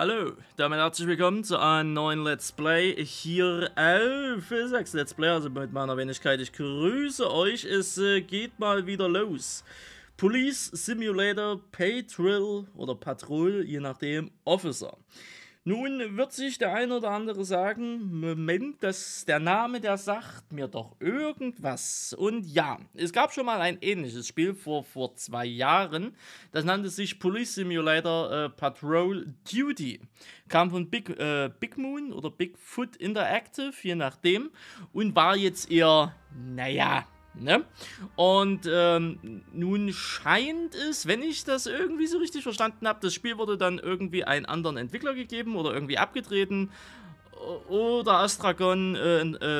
Hallo, damit herzlich willkommen zu einem neuen Let's Play hier auf Physics Let's Play, also mit meiner Wenigkeit. Ich grüße euch, es geht mal wieder los. Police Simulator Patrol oder Patrol, je nachdem, Officer. Nun wird sich der ein oder andere sagen, Moment, der Name, der sagt mir doch irgendwas. Und ja, es gab schon mal ein ähnliches Spiel vor 2 Jahren. Das nannte sich Police Simulator Patrol Duty. Kam von Big Moon oder Bigfoot Interactive, je nachdem. Und war jetzt eher, naja, ne? Und nun scheint es, wenn ich das irgendwie so richtig verstanden habe, das Spiel wurde dann irgendwie einem anderen Entwickler gegeben oder irgendwie abgetreten. Oder Astragon,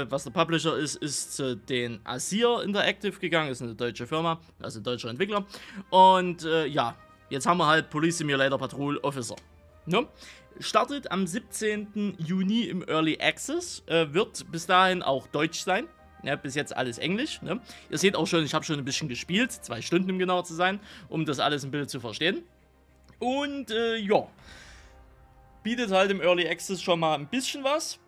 was der Publisher ist zu den ASEA Interactive gegangen, ist eine deutsche Firma, also ein deutscher Entwickler. Und ja, jetzt haben wir halt Police Simulator Patrol Officer. Ne? Startet am 17. Juni im Early Access, wird bis dahin auch deutsch sein. Ja, bis jetzt alles Englisch, ne? Ihr seht auch schon, ich habe schon ein bisschen gespielt, 2 Stunden um genau zu sein, um das alles ein bisschen zu verstehen. Und ja, bietet halt im Early Access schon mal ein bisschen was.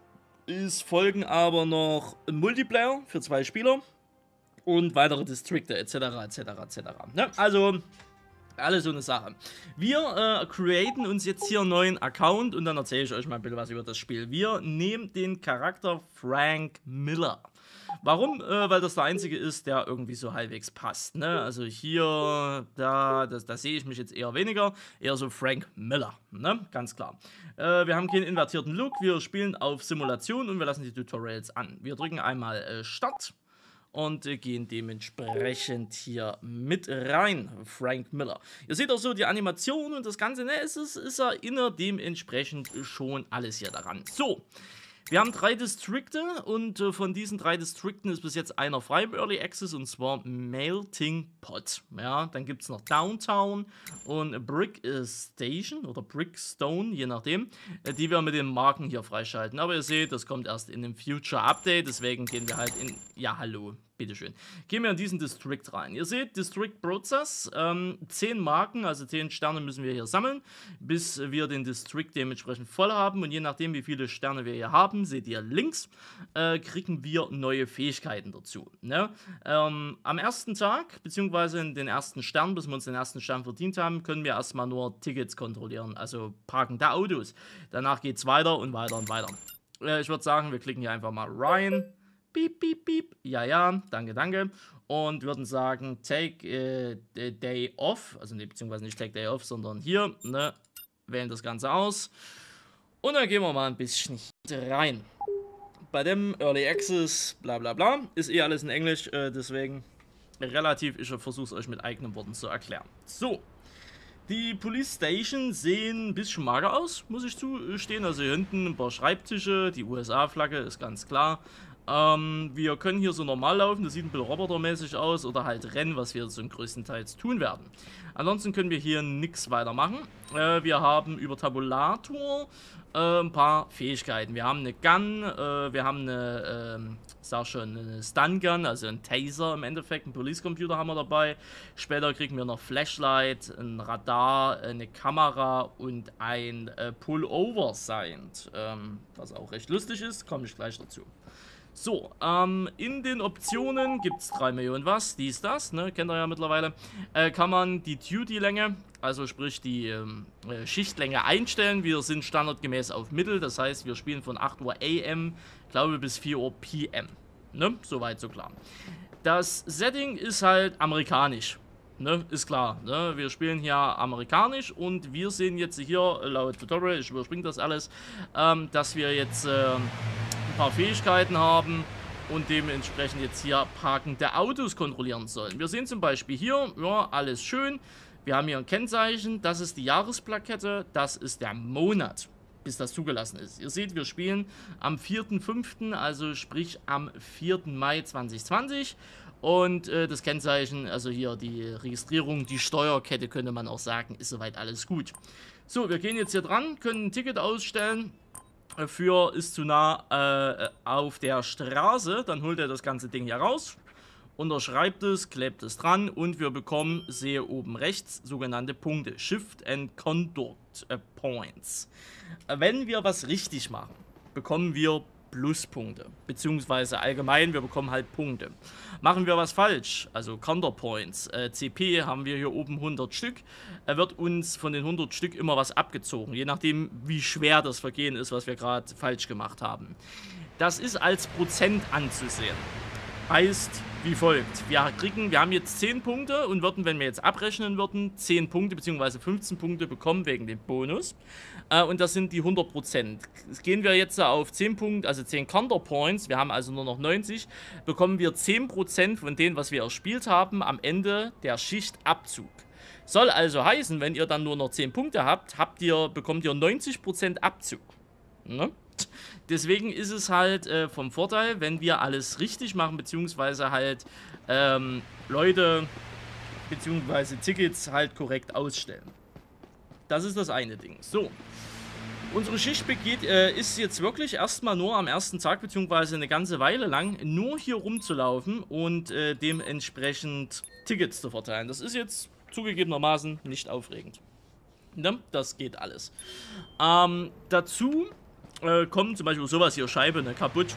Es folgen aber noch ein Multiplayer für 2 Spieler und weitere Distrikte etc. etc. etc. Ne? Also alles so eine Sache. Wir createn uns jetzt hier einen neuen Account und dann erzähle ich euch mal ein bisschen was über das Spiel. Wir nehmen den Charakter Frank Miller. Warum? Weil das der einzige ist, der irgendwie so halbwegs passt, ne? Also hier, da sehe ich mich jetzt eher weniger, eher so Frank Miller, ne? Ganz klar. Wir haben keinen invertierten Look, wir spielen auf Simulation und wir lassen die Tutorials an. Wir drücken einmal Start und gehen dementsprechend hier mit rein, Frank Miller. Ihr seht auch so die Animation und das Ganze, ne? Es erinnert dementsprechend schon alles hier daran. So. Wir haben 3 Distrikte und von diesen 3 Distrikten ist bis jetzt einer frei im Early Access und zwar Melting Pot. Ja, dann gibt es noch Downtown und Brick Station oder Brickstone, je nachdem, die wir mit den Marken hier freischalten. Aber ihr seht, das kommt erst in dem Future Update, deswegen gehen wir halt in... Ja, hallo, bitteschön. Gehen wir in diesen District rein. Ihr seht, District Process, 10 Marken, also 10 Sterne müssen wir hier sammeln, bis wir den District dementsprechend voll haben. Und je nachdem, wie viele Sterne wir hier haben, seht ihr links, kriegen wir neue Fähigkeiten dazu. Ne? Am ersten Tag, beziehungsweise in den ersten Stern, bis wir uns den ersten Stern verdient haben, können wir erstmal nur Tickets kontrollieren, also Parken der Autos. Danach geht es weiter und weiter und weiter. Ich würde sagen, wir klicken hier einfach mal rein. Piep, piep, piep. Ja, ja, danke, danke. Und würden sagen, take the day off. Also, ne, beziehungsweise nicht take day off, sondern hier, ne, wählen das Ganze aus. Und dann gehen wir mal ein bisschen rein. Bei dem Early Access, bla bla bla, ist eh alles in Englisch, deswegen relativ, ich versuche es euch mit eigenen Worten zu erklären. So. Die Police Station sehen ein bisschen mager aus, muss ich zugestehen. Also hier hinten ein paar Schreibtische, die USA-Flagge ist ganz klar. Wir können hier so normal laufen, das sieht ein bisschen robotermäßig aus oder halt rennen, was wir so größtenteils tun werden. Ansonsten können wir hier nichts weitermachen. Wir haben über Tabulator ein paar Fähigkeiten. Wir haben eine Gun, wir haben eine Stun Gun, also ein Taser im Endeffekt, einen Police Computer haben wir dabei. Später kriegen wir noch Flashlight, ein Radar, eine Kamera und ein Pullover Signed, was auch recht lustig ist, komme ich gleich dazu. So, in den Optionen gibt es 3 Millionen was, dies, das, ne, kennt ihr ja mittlerweile, kann man die Duty-Länge, also sprich die Schichtlänge einstellen. Wir sind standardgemäß auf Mittel, das heißt, wir spielen von 8 Uhr AM, glaube bis 4 Uhr PM, ne, soweit so klar. Das Setting ist halt amerikanisch, ne, ist klar, ne, wir spielen hier amerikanisch und wir sehen jetzt hier, laut Tutorial, ich überspringe das alles, dass wir jetzt... ein paar Fähigkeiten haben und dementsprechend jetzt hier Parken der Autos kontrollieren sollen. Wir sehen zum Beispiel hier, ja, alles schön. Wir haben hier ein Kennzeichen, das ist die Jahresplakette, das ist der Monat, bis das zugelassen ist. Ihr seht, wir spielen am 4.5., also sprich am 4. Mai 2020. Und das Kennzeichen, also hier die Registrierung, die Steuerkette könnte man auch sagen, ist soweit alles gut. So, wir gehen jetzt hier dran, können ein Ticket ausstellen. Für ist zu nah auf der Straße, dann holt er das ganze Ding hier raus, unterschreibt es, klebt es dran und wir bekommen, sehe oben rechts, sogenannte Punkte, Shift and Conduct Points. wenn wir was richtig machen, bekommen wir Pluspunkte. Beziehungsweise allgemein, wir bekommen halt Punkte. Machen wir was falsch, also Counterpoints, CP haben wir hier oben 100 Stück. Er wird uns von den 100 Stück immer was abgezogen, je nachdem wie schwer das Vergehen ist, was wir gerade falsch gemacht haben. Das ist als Prozent anzusehen. Heißt wie folgt, wir haben jetzt 10 Punkte und würden, wenn wir jetzt abrechnen würden, 10 Punkte bzw. 15 Punkte bekommen wegen dem Bonus. Und das sind die 100%. Gehen wir jetzt auf 10 Punkte, also 10 Counterpoints, wir haben also nur noch 90, bekommen wir 10% von dem, was wir erspielt haben, am Ende der Schicht Abzug. Soll also heißen, wenn ihr dann nur noch 10 Punkte habt, bekommt ihr 90% Abzug. Ne? Deswegen ist es halt vom Vorteil, wenn wir alles richtig machen, beziehungsweise halt Leute, beziehungsweise Tickets halt korrekt ausstellen. Das ist das eine Ding. So, unsere Schicht ist jetzt wirklich erstmal nur am ersten Tag, beziehungsweise eine ganze Weile lang, nur hier rumzulaufen und dementsprechend Tickets zu verteilen. Das ist jetzt zugegebenermaßen nicht aufregend. Ne? Das geht alles. Dazu kommen zum Beispiel sowas hier, Scheibe, ne, kaputt.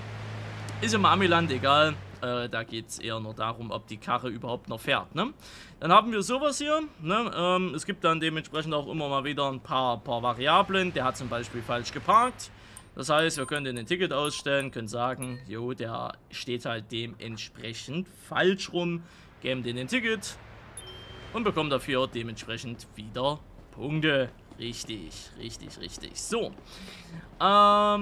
Ist im Amiland egal. Da geht es eher nur darum, ob die Karre überhaupt noch fährt. Ne? Dann haben wir sowas hier. Ne? Es gibt dann dementsprechend auch immer mal wieder ein paar Variablen. Der hat zum Beispiel falsch geparkt. Das heißt, wir können den Ticket ausstellen, können sagen, jo, der steht halt dementsprechend falsch rum. Geben den Ticket und bekommen dafür dementsprechend wieder Punkte. Richtig, richtig, richtig. So, ich habe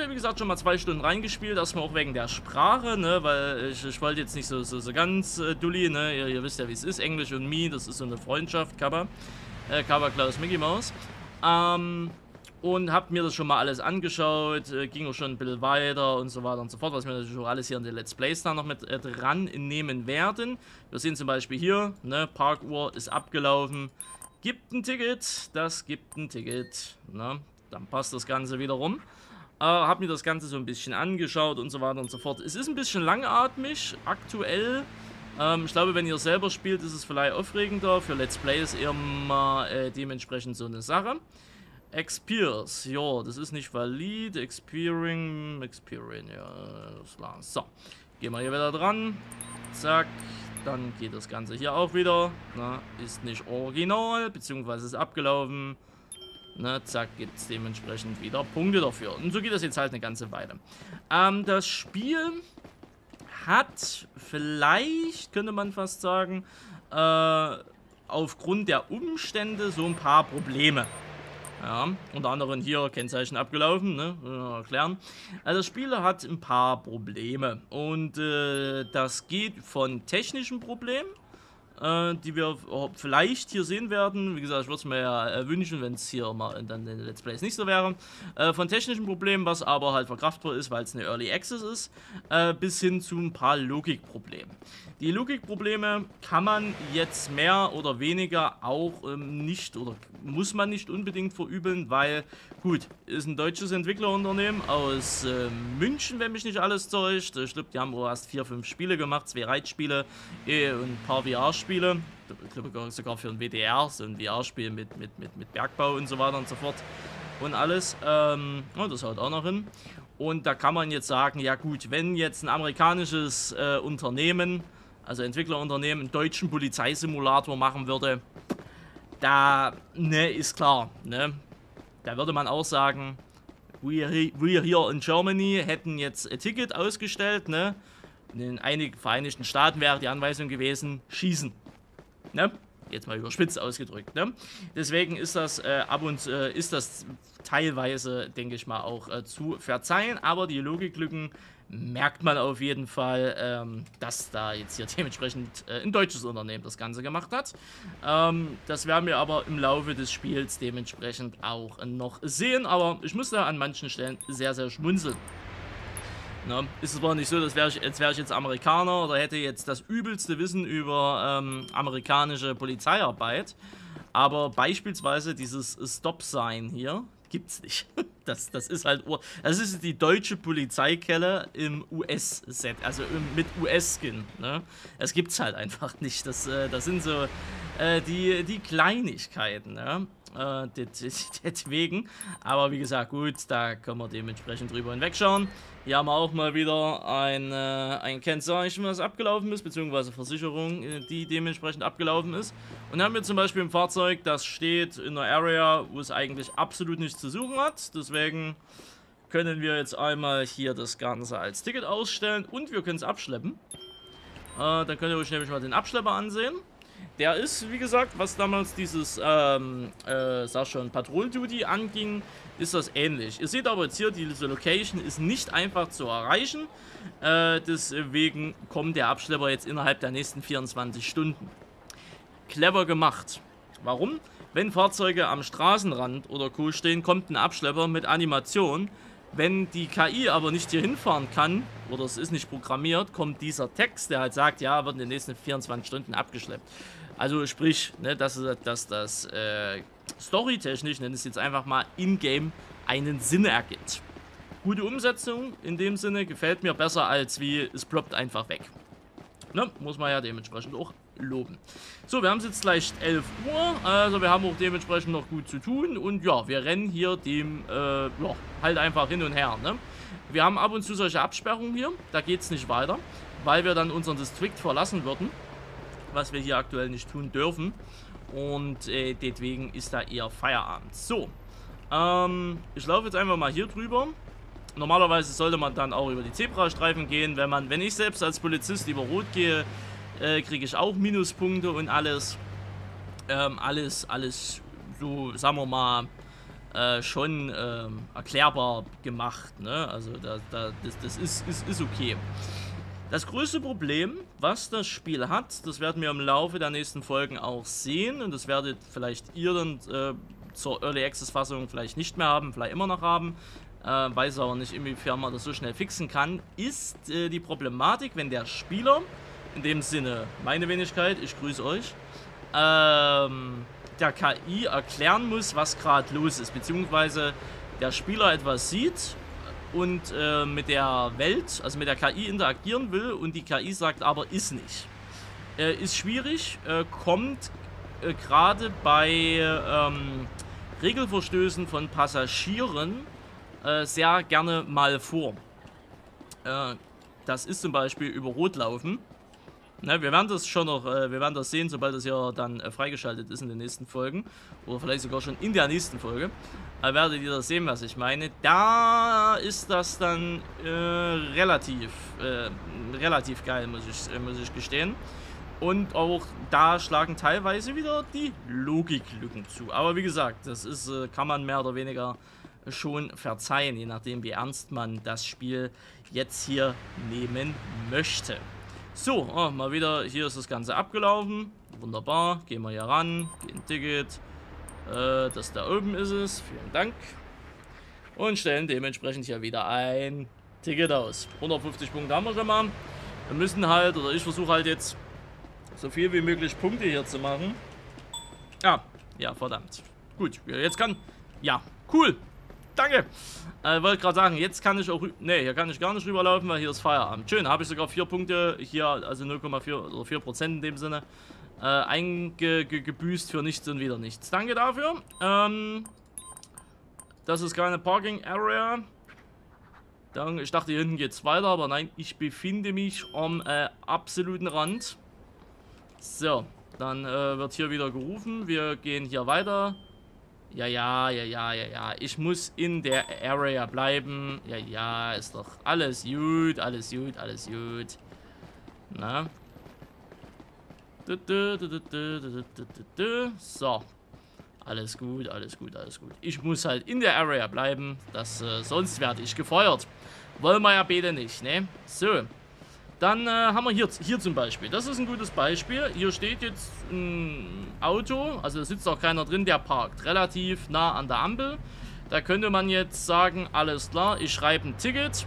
ja wie gesagt schon mal 2 Stunden reingespielt, erstmal auch wegen der Sprache, ne, weil ich wollte jetzt nicht so ganz dulli, ne, ihr wisst ja wie es ist, Englisch und Me, das ist so eine Freundschaft, Cover Klaus Mickey Mouse, und habe mir das schon mal alles angeschaut, ging auch schon ein bisschen weiter und so weiter und so fort, was wir natürlich auch alles hier in den Let's Plays da noch mit dran nehmen werden. Wir sehen zum Beispiel hier, ne, Parkuhr ist abgelaufen. Gibt ein Ticket, das gibt ein Ticket, ne? Dann passt das Ganze wiederum. Hab mir das Ganze so ein bisschen angeschaut und so weiter und so fort. Es ist ein bisschen langatmig, aktuell. Ich glaube, wenn ihr selber spielt, ist es vielleicht aufregender. Für Let's Play ist immer dementsprechend so eine Sache. Experience, ja, das ist nicht valid. Experience, ja, das klar. So, gehen wir hier wieder dran. Zack. Dann geht das Ganze hier auch wieder. Na, ist nicht original, beziehungsweise ist abgelaufen. Na, zack, gibt es dementsprechend wieder Punkte dafür. Und so geht das jetzt halt eine ganze Weile. Das Spiel hat vielleicht, könnte man fast sagen, aufgrund der Umstände so ein paar Probleme. Ja, unter anderem hier Kennzeichen abgelaufen, ne, erklären. Also das Spiel hat ein paar Probleme und das geht von technischen Problemen, die wir vielleicht hier sehen werden. Wie gesagt, ich würde es mir ja wünschen, wenn es hier mal dann in den Let's Plays nicht so wäre. Von technischen Problemen, was aber halt verkraftbar ist, weil es eine Early Access ist, bis hin zu ein paar Logikproblemen. Die Logikprobleme kann man jetzt mehr oder weniger auch nicht oder muss man nicht unbedingt verübeln, weil, gut, ist ein deutsches Entwicklerunternehmen aus München, wenn mich nicht alles täuscht. Ich glaube, die haben erst 4, 5 Spiele gemacht, 2 Reitspiele und ein paar VR-Spiele. Ich glaube sogar für ein WDR, so ein VR-Spiel mit Bergbau und so weiter und so fort und alles. Das haut auch noch hin. Und da kann man jetzt sagen, ja gut, wenn jetzt ein amerikanisches Unternehmen, also Entwicklerunternehmen, einen deutschen Polizeisimulator machen würde, da, ne, ist klar, ne, da würde man auch sagen, wir hier in Germany hätten jetzt ein Ticket ausgestellt, ne, in einigen Vereinigten Staaten wäre die Anweisung gewesen, schießen, ne, jetzt mal überspitzt ausgedrückt, ne, deswegen ist das ist das teilweise, denke ich mal, auch zu verzeihen, aber die Logiklücken merkt man auf jeden Fall, dass da jetzt hier dementsprechend ein deutsches Unternehmen das Ganze gemacht hat. Das werden wir aber im Laufe des Spiels dementsprechend auch noch sehen, aber ich muss da an manchen Stellen sehr, sehr schmunzeln. Ne? Ist es aber nicht so, dass als wäre ich jetzt Amerikaner oder hätte jetzt das übelste Wissen über amerikanische Polizeiarbeit, aber beispielsweise dieses Stop-Sign hier gibt's nicht. Das ist halt, das ist die deutsche Polizeikelle im US-Set, also mit US-Skin. Ne? Das gibt's halt einfach nicht. Das sind so die Kleinigkeiten. Ne? Deswegen. Aber wie gesagt, gut, da können wir dementsprechend drüber hinwegschauen. Hier haben wir auch mal wieder ein Kennzeichen, was abgelaufen ist, beziehungsweise Versicherung, die dementsprechend abgelaufen ist. Und dann haben wir zum Beispiel ein Fahrzeug, das steht in einer Area, wo es eigentlich absolut nichts zu suchen hat. Deswegen können wir jetzt einmal hier das Ganze als Ticket ausstellen und wir können es abschleppen. Dann könnt ihr euch nämlich mal den Abschlepper ansehen. Der ist, wie gesagt, was damals dieses, sag schon, Patrol-Duty anging, ist das ähnlich. Ihr seht aber jetzt hier, diese Location ist nicht einfach zu erreichen. Deswegen kommt der Abschlepper jetzt innerhalb der nächsten 24 Stunden. Clever gemacht. Warum? Wenn Fahrzeuge am Straßenrand oder Co. stehen, kommt ein Abschlepper mit Animation. Wenn die KI aber nicht hier hinfahren kann, oder es ist nicht programmiert, kommt dieser Text, der halt sagt, ja, wird in den nächsten 24 Stunden abgeschleppt. Also sprich, ne, dass das storytechnisch, nenne ich es jetzt einfach mal, in-game einen Sinn ergibt. Gute Umsetzung in dem Sinne, gefällt mir besser als wie, es ploppt einfach weg. Ne, muss man ja dementsprechend auch loben. So, wir haben es jetzt gleich 11 Uhr, also wir haben auch dementsprechend noch gut zu tun und ja, wir rennen hier dem, ja, halt einfach hin und her, ne? Wir haben ab und zu solche Absperrungen hier, da geht es nicht weiter, weil wir dann unseren Distrikt verlassen würden, was wir hier aktuell nicht tun dürfen und deswegen ist da eher Feierabend. So, ich laufe jetzt einfach mal hier drüber. Normalerweise sollte man dann auch über die Zebrastreifen gehen, wenn ich selbst als Polizist über Rot gehe, kriege ich auch Minuspunkte und alles, alles so, sagen wir mal, schon erklärbar gemacht, ne? Also das ist okay. Das größte Problem, was das Spiel hat, das werden wir im Laufe der nächsten Folgen auch sehen und das werdet vielleicht ihr dann zur Early Access Fassung vielleicht nicht mehr haben, vielleicht immer noch haben. Weiß aber nicht, inwiefern man das so schnell fixen kann, ist die Problematik, wenn der Spieler, in dem Sinne meine Wenigkeit, ich grüße euch, der KI erklären muss, was gerade los ist, beziehungsweise der Spieler etwas sieht und mit der Welt, also mit der KI interagieren will und die KI sagt aber, ist nicht. Ist schwierig, kommt gerade bei Regelverstößen von Passagieren sehr gerne mal vor. Das ist zum Beispiel über Rot laufen. Ne, wir werden das schon noch, wir werden das sehen, sobald das ja dann freigeschaltet ist in den nächsten Folgen. Oder vielleicht sogar schon in der nächsten Folge. Werdet ihr das sehen, was ich meine. Da ist das dann relativ geil, muss ich gestehen. Und auch da schlagen teilweise wieder die Logiklücken zu. Aber wie gesagt, das ist, kann man mehr oder weniger schon verzeihen, je nachdem wie ernst man das Spiel jetzt hier nehmen möchte. So, oh, mal wieder, hier ist das Ganze abgelaufen, wunderbar, gehen wir hier ran, gehen Ticket, das da oben ist es, vielen Dank und stellen dementsprechend hier wieder ein Ticket aus. 150 Punkte haben wir schon mal, wir müssen halt, oder ich versuche halt jetzt so viel wie möglich Punkte hier zu machen. Ah, ja, verdammt, gut, jetzt kann, ja, cool. Danke. Wollte gerade sagen, jetzt kann ich auch... Ne, hier kann ich gar nicht rüberlaufen, weil hier ist Feierabend. Schön, habe ich sogar 4 Punkte hier, also 0,4 oder 4% in dem Sinne, eingebüßt für nichts und wieder nichts. Danke dafür. Das ist keine Parking Area. Dann, ich dachte, hier hinten geht es weiter, aber nein, ich befinde mich am absoluten Rand. So, dann wird hier wieder gerufen. Wir gehen hier weiter. Ja, ich muss in der Area bleiben. Ja, ist doch alles gut, alles gut. Na? So. Alles gut. Ich muss halt in der Area bleiben, das, sonst werde ich gefeuert. Wollen wir ja bitte nicht, ne? So. Dann haben wir hier zum Beispiel, das ist ein gutes Beispiel, hier steht jetzt ein Auto, also da sitzt auch keiner drin, der parkt relativ nah an der Ampel. Da könnte man jetzt sagen, alles klar, ich schreibe ein Ticket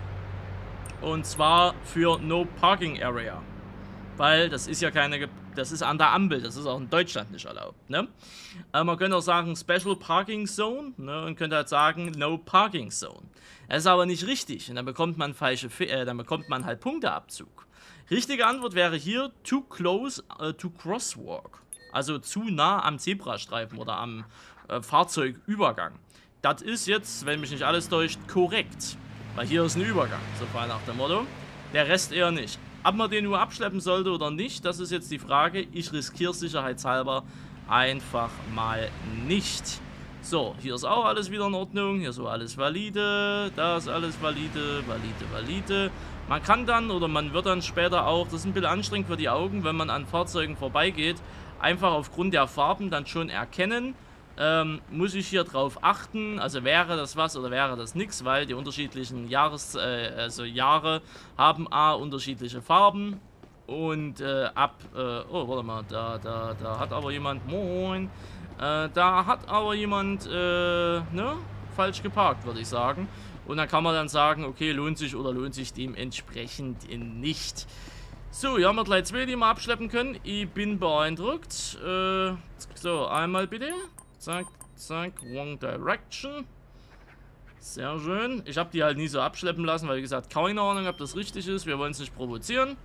und zwar für No Parking Area, weil das ist ja keine, das ist an der Ampel, das ist auch in Deutschland nicht erlaubt, ne? Man könnte auch sagen Special Parking Zone, ne? Und könnte halt sagen No Parking Zone. Das ist aber nicht richtig und dann bekommt man halt Punkteabzug. Richtige Antwort wäre hier Too Close to Crosswalk, also zu nah am Zebrastreifen oder am Fahrzeugübergang. Das ist jetzt, wenn mich nicht alles täuscht, korrekt. Weil hier ist ein Übergang, so frei nach dem Motto. Der Rest eher nicht. Ob man den nur abschleppen sollte oder nicht, das ist jetzt die Frage. Ich riskiere sicherheitshalber einfach mal nicht. So, hier ist auch alles wieder in Ordnung. Hier ist so alles valide. Da ist alles valide, valide, valide. Man kann dann, oder man wird dann später auch, das ist ein bisschen anstrengend für die Augen, wenn man an Fahrzeugen vorbeigeht, einfach aufgrund der Farben dann schon erkennen, muss ich hier drauf achten, also wäre das was oder wäre das nichts, weil die unterschiedlichen Jahre haben unterschiedliche Farben und oh, warte mal, da hat aber jemand, moin, da hat aber jemand, ne, falsch geparkt, würde ich sagen. Und dann kann man dann sagen, okay, lohnt sich oder lohnt sich dementsprechend nicht. So, hier haben wir gleich zwei, die wir abschleppen können. Ich bin beeindruckt. So, einmal bitte. Zack, zack, wrong direction. Sehr schön. Ich habe die halt nie so abschleppen lassen, weil, wie gesagt, keine Ahnung, ob das richtig ist. Wir wollen es nicht provozieren.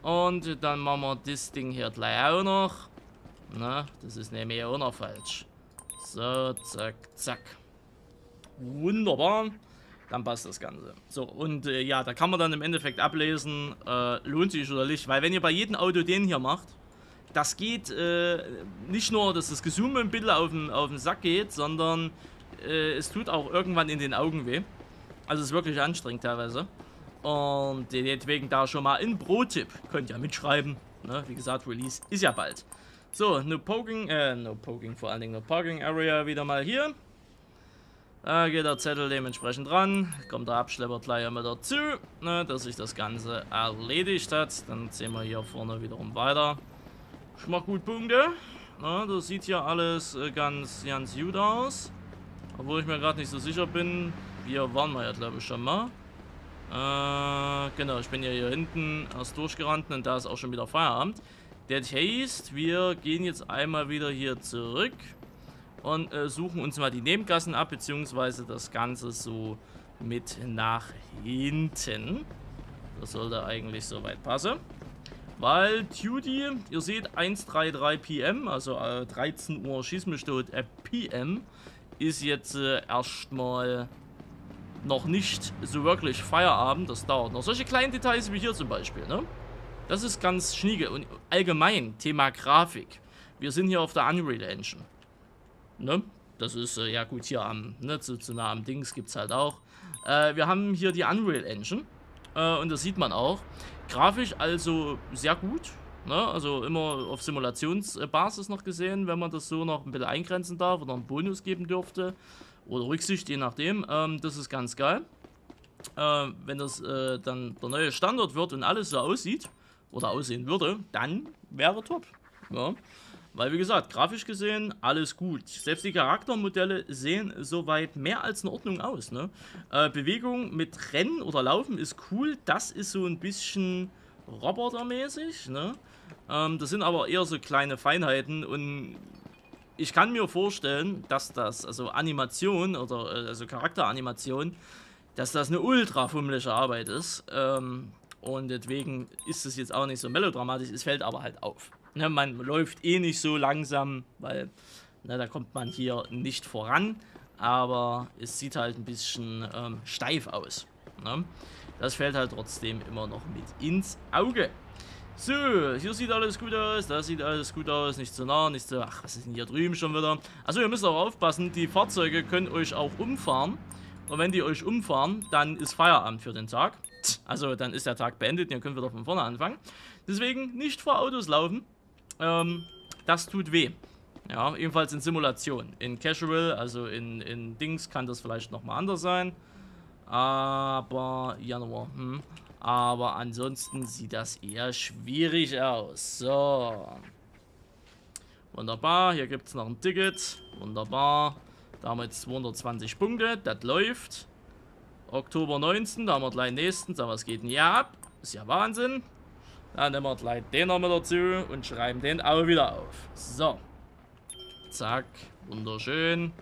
Und dann machen wir das Ding hier gleich auch noch. Na, das ist nämlich auch noch falsch. So, zack, zack. Wunderbar. Dann passt das Ganze. So, und ja, da kann man dann im Endeffekt ablesen, lohnt sich oder nicht. Weil wenn ihr bei jedem Auto den hier macht, das geht nicht nur, dass das Gezoom ein bisschen auf den Sack geht, sondern es tut auch irgendwann in den Augen weh. Also es ist wirklich anstrengend teilweise. Und deswegen da schon mal ein Pro-Tipp. Könnt ihr mitschreiben. Ne? Wie gesagt, Release ist ja bald. So, no poking, vor allen Dingen no parking area wieder mal hier. Da geht der Zettel dementsprechend dran. Kommt der Abschlepper gleich immer dazu, ne, dass sich das Ganze erledigt hat. Dann ziehen wir hier vorne wiederum weiter. Ich mach gut Punkte. Ne, das sieht hier alles ganz gut aus. Obwohl ich mir gerade nicht so sicher bin. Hier waren wir ja, glaube ich, schon mal. Genau, ich bin ja hier hinten erst durchgerannt und da ist auch schon wieder Feierabend. Das heißt, wir gehen jetzt einmal wieder hier zurück. Und suchen uns mal die Nebengassen ab, beziehungsweise das Ganze so mit nach hinten. Das sollte eigentlich soweit passen. Weil Duty, ihr seht 1:33 PM, also 13 Uhr schieß mich tot PM, ist jetzt erstmal noch nicht so wirklich Feierabend. Das dauert noch. Solche kleinen Details wie hier zum Beispiel, ne? Das ist ganz schnieke. Und allgemein, Thema Grafik. Wir sind hier auf der Unreal Engine. Ne? Das ist, ja gut, hier am, ne, zu nah am Dings gibt es halt auch. Wir haben hier die Unreal Engine und das sieht man auch. Grafisch also sehr gut, ne? Also immer auf Simulationsbasis noch gesehen, wenn man das so noch ein bisschen eingrenzen darf oder einen Bonus geben dürfte. Oder Rücksicht, je nachdem. Das ist ganz geil. Wenn das dann der neue Standard wird und alles so aussieht oder aussehen würde, dann wäre top. Ja. Weil, wie gesagt, grafisch gesehen, alles gut. Selbst die Charaktermodelle sehen soweit mehr als in Ordnung aus. Ne? Bewegung mit Rennen oder Laufen ist cool. Das ist so ein bisschen robotermäßig. Ne? Das sind aber eher so kleine Feinheiten. Und ich kann mir vorstellen, dass das, also Animation oder also Charakteranimation, dass das eine ultra fummelige Arbeit ist. Und deswegen ist es jetzt auch nicht so melodramatisch. Es fällt aber halt auf. Ne, man läuft eh nicht so langsam, weil, ne, da kommt man hier nicht voran, aber es sieht halt ein bisschen steif aus. Ne? Das fällt halt trotzdem immer noch mit ins Auge. So, hier sieht alles gut aus, da sieht alles gut aus, nicht zu nah, nicht zu... Ach, was ist denn hier drüben schon wieder? Also ihr müsst auch aufpassen, die Fahrzeuge können euch auch umfahren. Und wenn die euch umfahren, dann ist Feierabend für den Tag. Also dann ist der Tag beendet und ihr könnt wieder von vorne anfangen. Deswegen nicht vor Autos laufen. Das tut weh. Ja, ebenfalls in Simulation. In Casual, also in Dings, kann das vielleicht nochmal anders sein. Aber, Januar, aber ansonsten sieht das eher schwierig aus. So. Wunderbar, hier gibt es noch ein Ticket. Wunderbar. Da haben wir jetzt 220 Punkte, das läuft. Oktober 19, da haben wir gleich nächsten. Sag mal, was geht denn hier ab? Ist ja Wahnsinn. Dann nehmen wir gleich den noch mit dazu und schreiben den auch wieder auf. So. Zack. Wunderschön.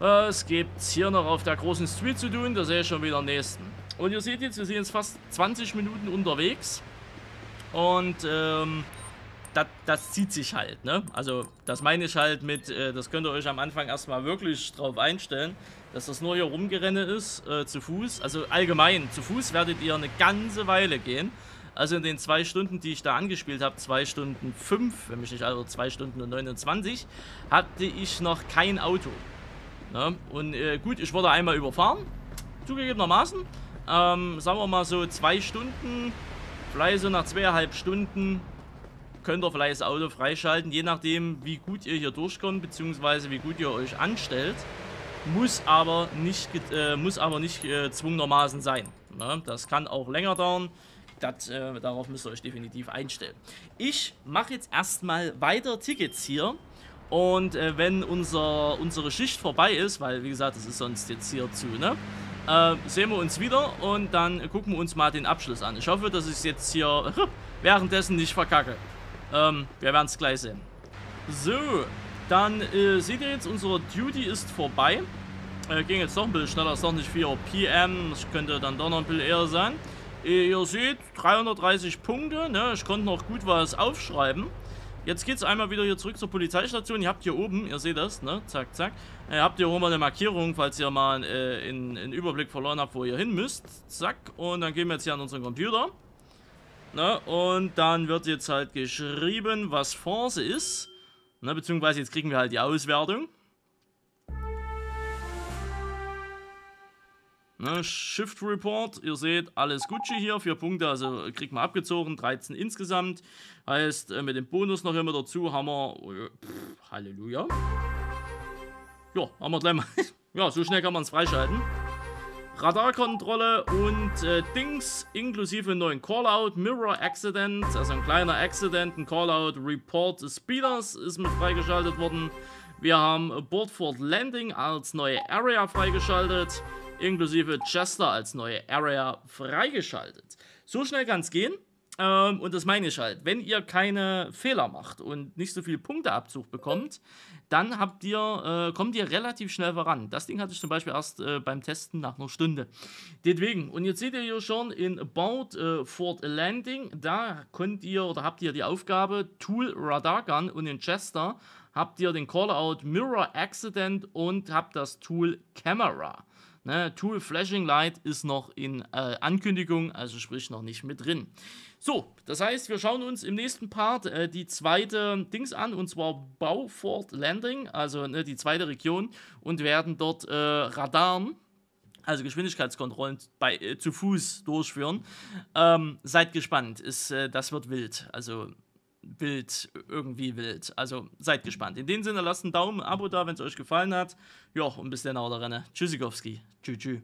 Was gibt's hier noch auf der großen Street zu tun? Da sehe ich schon wieder nächsten. Und ihr seht jetzt, wir sind jetzt fast 20 Minuten unterwegs. Und das zieht sich halt, ne? Also das meine ich halt mit, das könnt ihr euch am Anfang erstmal wirklich drauf einstellen, dass das nur hier rumgerenne ist, zu Fuß. Also allgemein, zu Fuß werdet ihr eine ganze Weile gehen. Also in den 2 Stunden, die ich da angespielt habe, 2 Stunden 5, wenn mich nicht, also 2 Stunden und 29, hatte ich noch kein Auto. Ne? Und gut, ich wurde einmal überfahren, zugegebenermaßen. Sagen wir mal so 2 Stunden, vielleicht so nach 2,5 Stunden könnt ihr vielleicht das Auto freischalten, je nachdem wie gut ihr hier durchkommt, beziehungsweise wie gut ihr euch anstellt. Muss aber nicht zwungenermaßen sein. Ne? Das kann auch länger dauern. Darauf müsst ihr euch definitiv einstellen. Ich mache jetzt erstmal weiter Tickets hier. Und wenn unsere Schicht vorbei ist, weil wie gesagt, das ist sonst jetzt hier zu, ne? Sehen wir uns wieder und dann gucken wir uns mal den Abschluss an. Ich hoffe, dass ich es jetzt hier währenddessen nicht verkacke. Wir werden es gleich sehen. So, dann seht ihr jetzt, unsere Duty ist vorbei. Ging jetzt doch ein bisschen schneller, ist doch nicht 4 PM, das könnte dann doch noch ein bisschen eher sein. Ihr seht, 330 Punkte, ne? Ich konnte noch gut was aufschreiben. Jetzt geht es einmal wieder hier zurück zur Polizeistation. Ihr habt hier oben, ihr seht das, ne? Zack, zack. Ihr habt hier oben eine Markierung, falls ihr mal einen Überblick verloren habt, wo ihr hin müsst. Zack. Und dann gehen wir jetzt hier an unseren Computer. Ne? Und dann wird jetzt halt geschrieben, was Phase ist. Ne? Beziehungsweise jetzt kriegen wir halt die Auswertung. Ne? Shift Report, ihr seht, alles Gucci hier, 4 Punkte, also kriegt man abgezogen, 13 insgesamt. Heißt, mit dem Bonus noch immer dazu haben wir, Halleluja. Ja, haben wir gleich mal, ja, so schnell kann man es freischalten. Radarkontrolle und Dings, inklusive neuen Callout, Mirror Accident, also ein kleiner Accident, ein Callout, Report des Speeders ist mit freigeschaltet worden. Wir haben Beaufort Landing als neue Area freigeschaltet. Inklusive Chester als neue Area freigeschaltet. So schnell kann es gehen. Und das meine ich halt. Wenn ihr keine Fehler macht und nicht so viel Punkteabzug bekommt, dann kommt ihr relativ schnell voran. Das Ding hatte ich zum Beispiel erst beim Testen nach einer Stunde. Deswegen, und jetzt seht ihr hier schon in Beaufort Landing, da habt ihr die Aufgabe, Tool Radar Gun, und in Chester habt ihr den Callout Mirror Accident und habt das Tool Camera. Ne, Tool Flashing Light ist noch in Ankündigung, also sprich noch nicht mit drin. So, das heißt, wir schauen uns im nächsten Part die zweite Dings an, und zwar Beaufort Landing, also ne, die zweite Region, und werden dort Radaren, also Geschwindigkeitskontrollen zu Fuß durchführen. Seid gespannt, das wird wild, also irgendwie wild. Also seid gespannt. In dem Sinne, lasst einen Daumen, ein Abo da, wenn es euch gefallen hat. Ja, und bis dann auch da rein. Tschüssikowski. Tschüss.